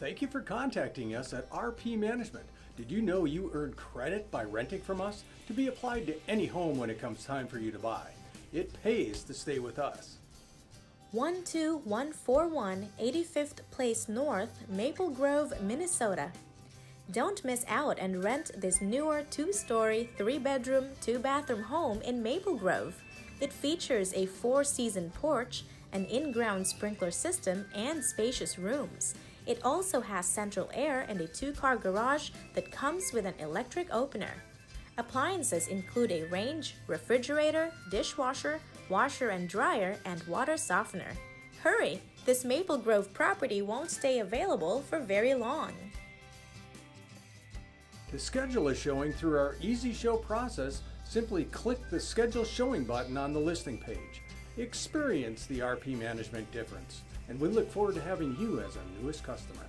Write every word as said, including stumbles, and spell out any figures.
Thank you for contacting us at R P Management. Did you know you earn credit by renting from us to be applied to any home when it comes time for you to buy? It pays to stay with us. one two one four one eighty-fifth Place North, Maple Grove, Minnesota. Don't miss out and rent this newer two-story, three-bedroom, two-bathroom home in Maple Grove. It features a four-season porch, an in-ground sprinkler system, and spacious rooms. It also has central air and a two-car garage that comes with an electric opener. Appliances include a range, refrigerator, dishwasher, washer and dryer, and water softener. Hurry! This Maple Grove property won't stay available for very long. To schedule a showing through our Easy Show process, simply click the Schedule Showing button on the listing page. Experience the R P Management difference, and we look forward to having you as our newest customer.